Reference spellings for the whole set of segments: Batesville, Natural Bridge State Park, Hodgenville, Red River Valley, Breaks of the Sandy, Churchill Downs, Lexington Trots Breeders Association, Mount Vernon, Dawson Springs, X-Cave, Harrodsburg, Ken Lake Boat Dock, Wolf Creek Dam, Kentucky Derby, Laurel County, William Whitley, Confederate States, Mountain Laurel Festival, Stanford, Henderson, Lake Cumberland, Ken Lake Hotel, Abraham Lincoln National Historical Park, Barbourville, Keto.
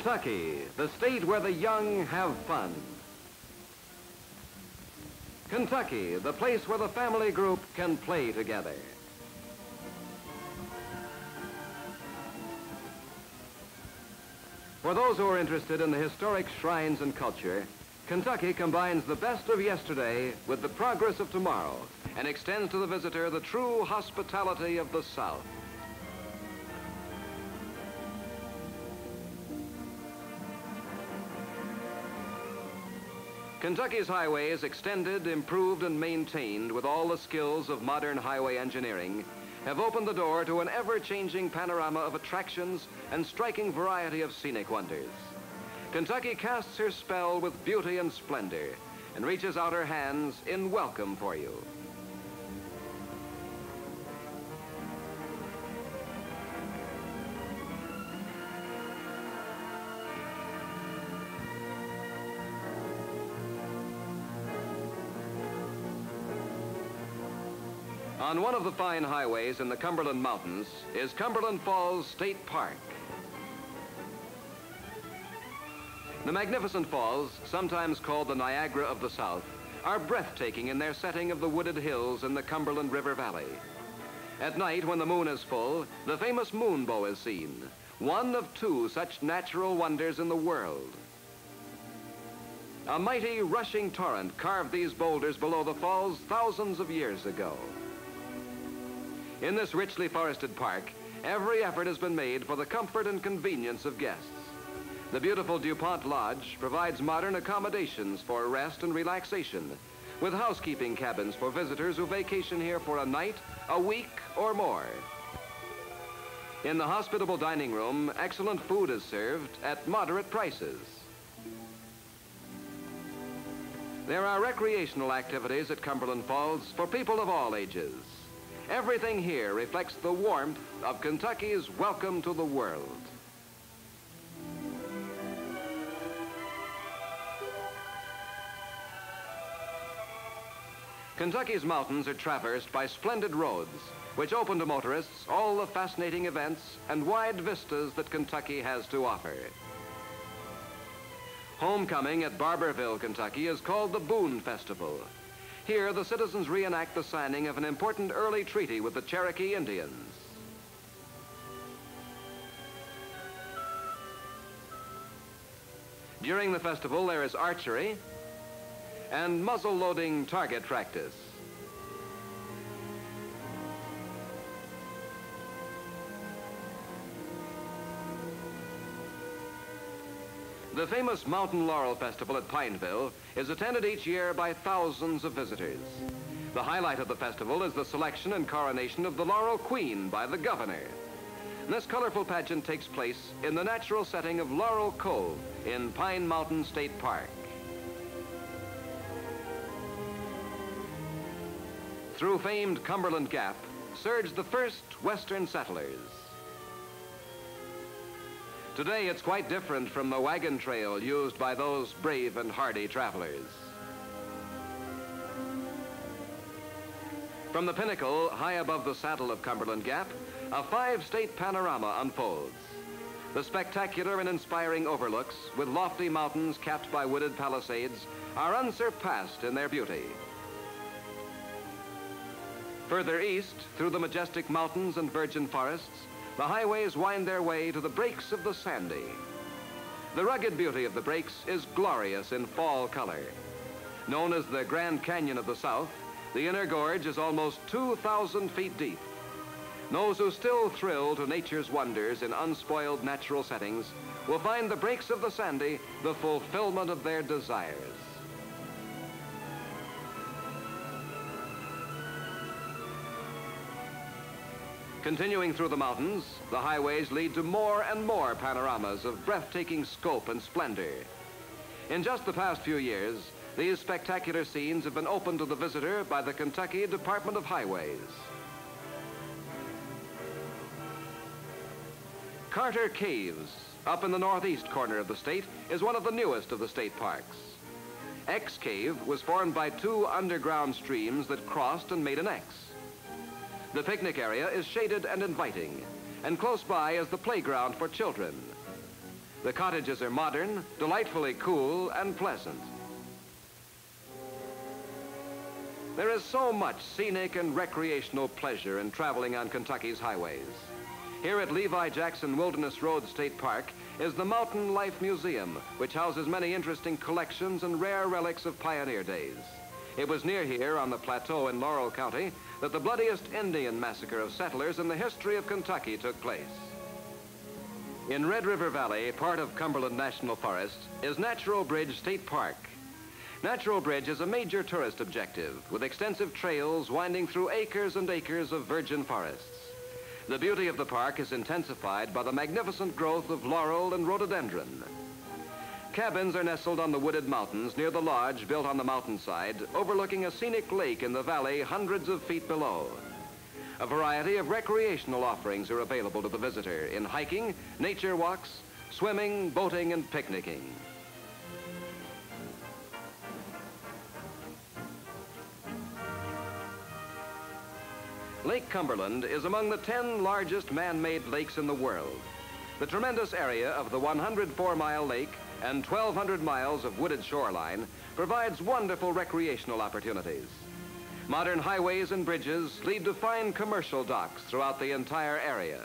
Kentucky, the state where the young have fun. Kentucky, the place where the family group can play together. For those who are interested in the historic shrines and culture, Kentucky combines the best of yesterday with the progress of tomorrow and extends to the visitor the true hospitality of the South. Kentucky's highways, extended, improved, and maintained with all the skills of modern highway engineering, have opened the door to an ever-changing panorama of attractions and striking variety of scenic wonders. Kentucky casts her spell with beauty and splendor and reaches out her hands in welcome for you. On one of the fine highways in the Cumberland Mountains is Cumberland Falls State Park. The magnificent falls, sometimes called the Niagara of the South, are breathtaking in their setting of the wooded hills in the Cumberland River Valley. At night, when the moon is full, the famous moon bow is seen, one of two such natural wonders in the world. A mighty rushing torrent carved these boulders below the falls thousands of years ago. In this richly forested park, every effort has been made for the comfort and convenience of guests. The beautiful DuPont Lodge provides modern accommodations for rest and relaxation, with housekeeping cabins for visitors who vacation here for a night, a week, or more. In the hospitable dining room, excellent food is served at moderate prices. There are recreational activities at Cumberland Falls for people of all ages. Everything here reflects the warmth of Kentucky's welcome to the world. Kentucky's mountains are traversed by splendid roads, which open to motorists all the fascinating events and wide vistas that Kentucky has to offer. Homecoming at Barbourville, Kentucky, is called the Boone Festival. Here, the citizens reenact the signing of an important early treaty with the Cherokee Indians. During the festival, there is archery and muzzle-loading target practice. The famous Mountain Laurel Festival at Pineville is attended each year by thousands of visitors. The highlight of the festival is the selection and coronation of the Laurel Queen by the governor. This colorful pageant takes place in the natural setting of Laurel Cove in Pine Mountain State Park. Through famed Cumberland Gap surged the first Western settlers. Today, it's quite different from the wagon trail used by those brave and hardy travelers. From the pinnacle, high above the saddle of Cumberland Gap, a five-state panorama unfolds. The spectacular and inspiring overlooks, with lofty mountains capped by wooded palisades, are unsurpassed in their beauty. Further east, through the majestic mountains and virgin forests, the highways wind their way to the Breaks of the Sandy. The rugged beauty of the breaks is glorious in fall color. Known as the Grand Canyon of the South, the inner gorge is almost 2,000 feet deep. Those who still thrill to nature's wonders in unspoiled natural settings will find the Breaks of the Sandy the fulfillment of their desires. Continuing through the mountains, the highways lead to more and more panoramas of breathtaking scope and splendor. In just the past few years, these spectacular scenes have been opened to the visitor by the Kentucky Department of Highways. Carter Caves, up in the northeast corner of the state, is one of the newest of the state parks. X-Cave was formed by two underground streams that crossed and made an X. The picnic area is shaded and inviting, and close by is the playground for children. The cottages are modern, delightfully cool, and pleasant. There is so much scenic and recreational pleasure in traveling on Kentucky's highways. Here at Levi Jackson Wilderness Road State Park is the Mountain Life Museum, which houses many interesting collections and rare relics of pioneer days. It was near here on the plateau in Laurel County that the bloodiest Indian massacre of settlers in the history of Kentucky took place. In Red River Valley, part of Cumberland National Forest, is Natural Bridge State Park. Natural Bridge is a major tourist objective with extensive trails winding through acres and acres of virgin forests. The beauty of the park is intensified by the magnificent growth of laurel and rhododendron. Cabins are nestled on the wooded mountains near the lodge built on the mountainside, overlooking a scenic lake in the valley hundreds of feet below. A variety of recreational offerings are available to the visitor in hiking, nature walks, swimming, boating, and picnicking. Lake Cumberland is among the 10 largest man-made lakes in the world. The tremendous area of the 104-mile lake and 1,200 miles of wooded shoreline provides wonderful recreational opportunities. Modern highways and bridges lead to fine commercial docks throughout the entire area.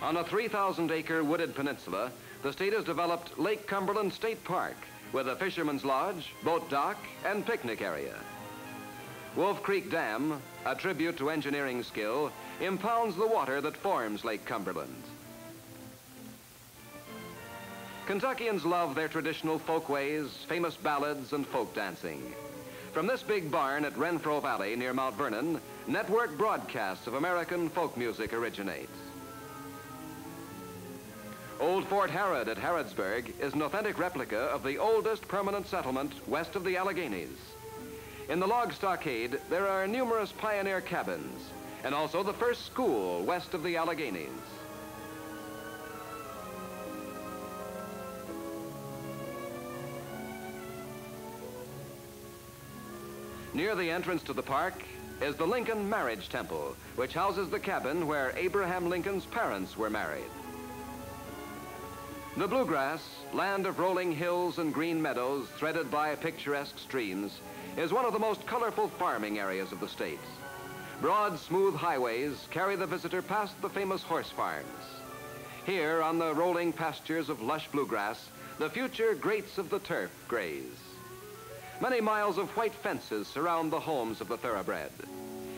On a 3,000-acre wooded peninsula, the state has developed Lake Cumberland State Park with a fisherman's lodge, boat dock, and picnic area. Wolf Creek Dam, a tribute to engineering skill, impounds the water that forms Lake Cumberland. Kentuckians love their traditional folkways, famous ballads, and folk dancing. From this big barn at Renfro Valley near Mount Vernon, network broadcasts of American folk music originate. Old Fort Harrod at Harrodsburg is an authentic replica of the oldest permanent settlement west of the Alleghenies. In the log stockade, there are numerous pioneer cabins and also the first school west of the Alleghenies. Near the entrance to the park is the Lincoln Marriage Temple, which houses the cabin where Abraham Lincoln's parents were married. The bluegrass, land of rolling hills and green meadows threaded by picturesque streams, is one of the most colorful farming areas of the state. Broad, smooth highways carry the visitor past the famous horse farms. Here, on the rolling pastures of lush bluegrass, the future greats of the turf graze. Many miles of white fences surround the homes of the thoroughbred.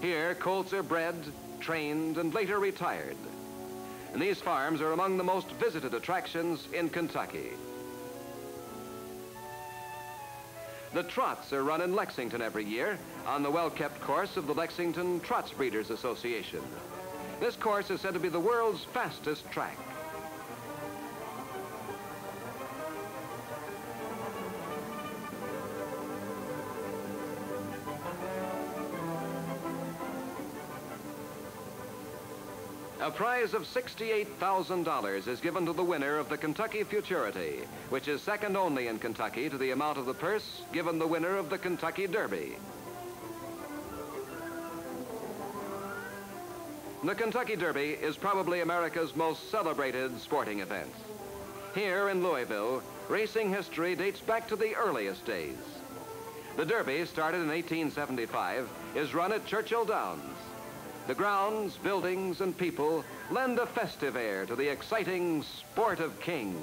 Here, colts are bred, trained, and later retired. And these farms are among the most visited attractions in Kentucky. The trots are run in Lexington every year on the well-kept course of the Lexington Trots Breeders Association. This course is said to be the world's fastest track. A prize of $68,000 is given to the winner of the Kentucky Futurity, which is second only in Kentucky to the amount of the purse given the winner of the Kentucky Derby. The Kentucky Derby is probably America's most celebrated sporting event. Here in Louisville, racing history dates back to the earliest days. The Derby, started in 1875, is run at Churchill Downs. The grounds, buildings, and people lend a festive air to the exciting sport of kings.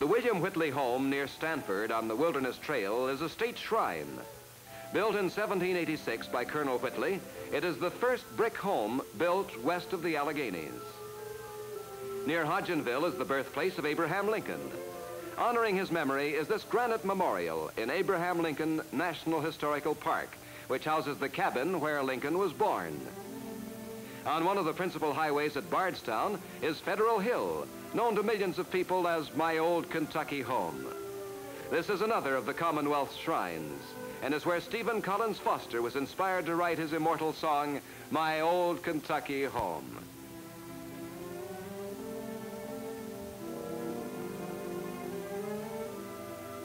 The William Whitley home near Stanford on the Wilderness Trail is a state shrine. Built in 1786 by Colonel Whitley, it is the first brick home built west of the Alleghenies. Near Hodgenville is the birthplace of Abraham Lincoln. Honoring his memory is this granite memorial in Abraham Lincoln National Historical Park, which houses the cabin where Lincoln was born. On one of the principal highways at Bardstown is Federal Hill, known to millions of people as My Old Kentucky Home. This is another of the Commonwealth's shrines. and is where Stephen Collins Foster was inspired to write his immortal song, My Old Kentucky Home.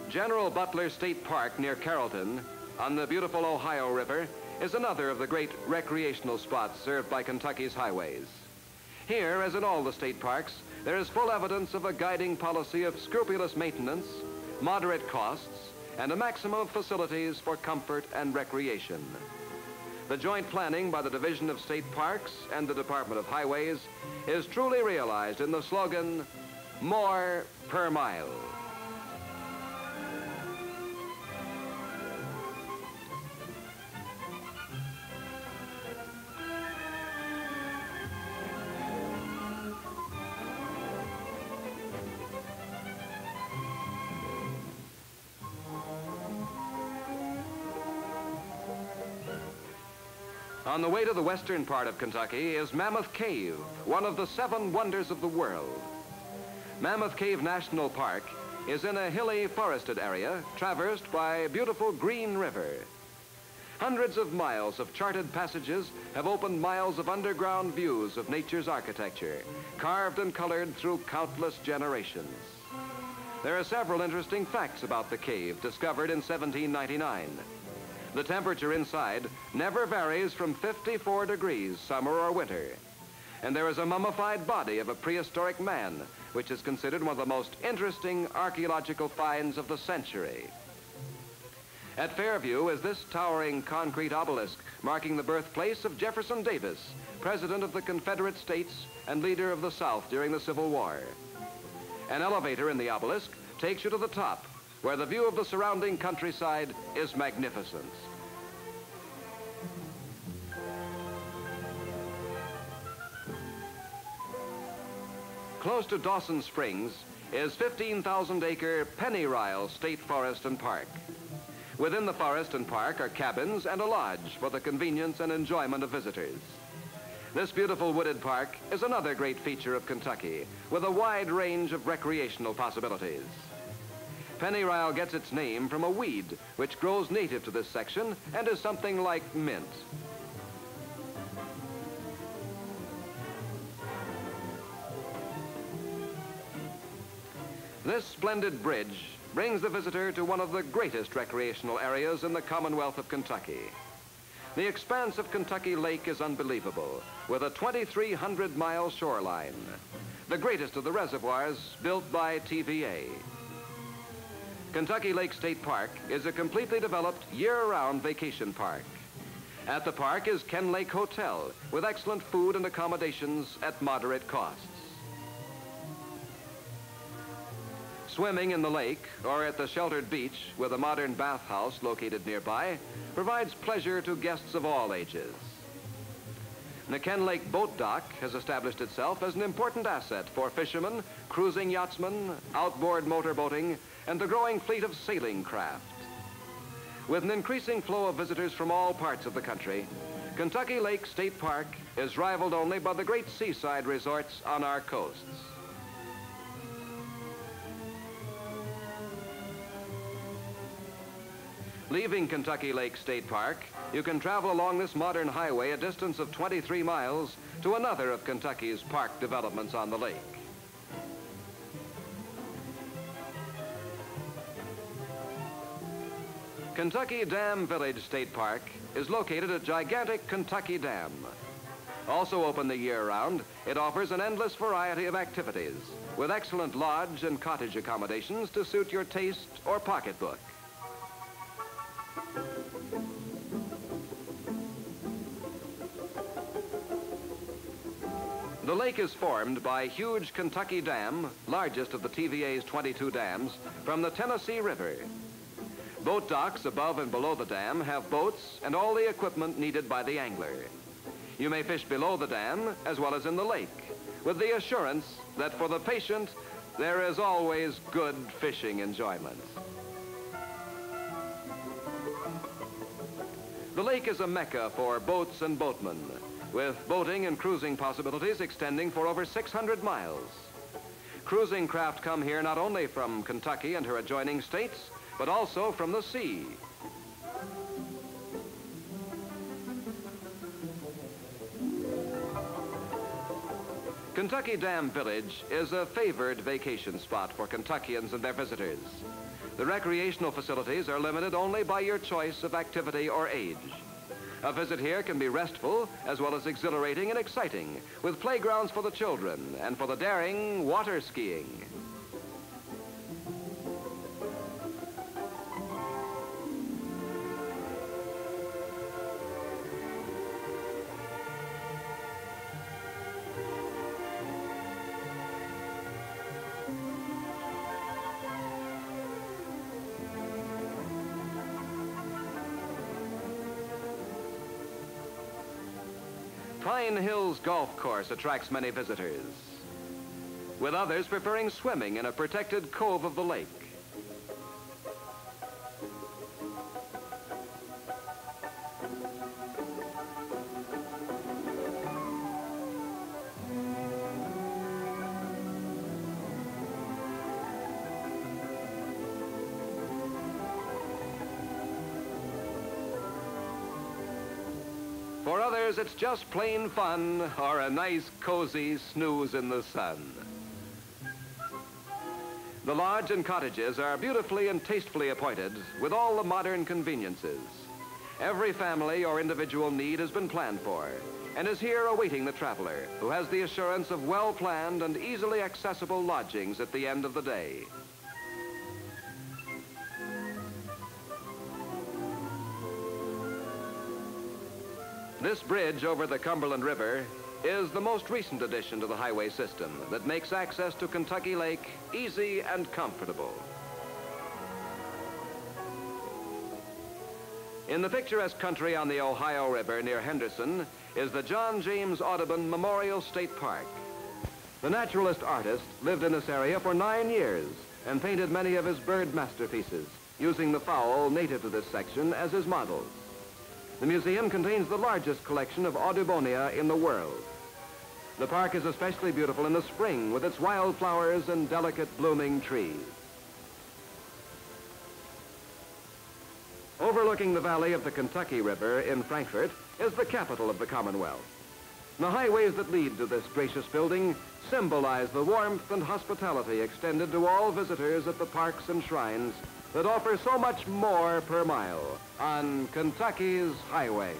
General Butler State Park near Carrollton, on the beautiful Ohio River, is another of the great recreational spots served by Kentucky's highways. Here, as in all the state parks, there is full evidence of a guiding policy of scrupulous maintenance, moderate costs, and a maximum of facilities for comfort and recreation. The joint planning by the Division of State Parks and the Department of Highways is truly realized in the slogan, More Per Mile. On the way to the western part of Kentucky is Mammoth Cave, one of the 7 wonders of the world. Mammoth Cave National Park is in a hilly, forested area traversed by a beautiful green river. Hundreds of miles of charted passages have opened miles of underground views of nature's architecture, carved and colored through countless generations. There are several interesting facts about the cave discovered in 1799. The temperature inside never varies from 54 degrees, summer or winter. And there is a mummified body of a prehistoric man, which is considered one of the most interesting archaeological finds of the century. At Fairview is this towering concrete obelisk marking the birthplace of Jefferson Davis, President of the Confederate States and leader of the South during the Civil War. An elevator in the obelisk takes you to the top, where the view of the surrounding countryside is magnificent. Close to Dawson Springs is 15,000-acre Penny Rile State Forest and Park. Within the forest and park are cabins and a lodge for the convenience and enjoyment of visitors. This beautiful wooded park is another great feature of Kentucky, with a wide range of recreational possibilities. Penny Rile gets its name from a weed which grows native to this section and is something like mint. This splendid bridge brings the visitor to one of the greatest recreational areas in the Commonwealth of Kentucky. The expanse of Kentucky Lake is unbelievable, with a 2,300-mile shoreline, the greatest of the reservoirs built by TVA. Kentucky Lake State Park is a completely developed year-round vacation park. At the park is Ken Lake Hotel, with excellent food and accommodations at moderate costs. Swimming in the lake or at the sheltered beach with a modern bathhouse located nearby provides pleasure to guests of all ages. The Ken Lake Boat Dock has established itself as an important asset for fishermen, cruising yachtsmen, outboard motorboating, and the growing fleet of sailing craft. With an increasing flow of visitors from all parts of the country, Kentucky Lake State Park is rivaled only by the great seaside resorts on our coasts. Leaving Kentucky Lake State Park, you can travel along this modern highway a distance of 23 miles to another of Kentucky's park developments on the lake. Kentucky Dam Village State Park is located at gigantic Kentucky Dam. Also open the year-round, it offers an endless variety of activities with excellent lodge and cottage accommodations to suit your taste or pocketbook. The lake is formed by a huge Kentucky Dam, largest of the TVA's 22 dams, from the Tennessee River. Boat docks above and below the dam have boats and all the equipment needed by the angler. You may fish below the dam as well as in the lake, with the assurance that for the patient, there is always good fishing enjoyment. The lake is a mecca for boats and boatmen, with boating and cruising possibilities extending for over 600 miles. Cruising craft come here not only from Kentucky and her adjoining states, but also from the sea. Kentucky Dam Village is a favored vacation spot for Kentuckians and their visitors. The recreational facilities are limited only by your choice of activity or age. A visit here can be restful as well as exhilarating and exciting, with playgrounds for the children and for the daring, water skiing. Pine Hills Golf Course attracts many visitors, with others preferring swimming in a protected cove of the lake. For others, it's just plain fun or a nice, cozy snooze in the sun. The lodge and cottages are beautifully and tastefully appointed with all the modern conveniences. Every family or individual need has been planned for and is here awaiting the traveler who has the assurance of well-planned and easily accessible lodgings at the end of the day. This bridge over the Cumberland River is the most recent addition to the highway system that makes access to Kentucky Lake easy and comfortable. In the picturesque country on the Ohio River near Henderson is the John James Audubon Memorial State Park. The naturalist artist lived in this area for 9 years and painted many of his bird masterpieces, using the fowl native to this section as his models. The museum contains the largest collection of Audubonia in the world. The park is especially beautiful in the spring with its wildflowers and delicate blooming trees. Overlooking the valley of the Kentucky River in Frankfort is the capital of the Commonwealth. The highways that lead to this gracious building symbolize the warmth and hospitality extended to all visitors at the parks and shrines that offers so much more per mile on Kentucky's highways.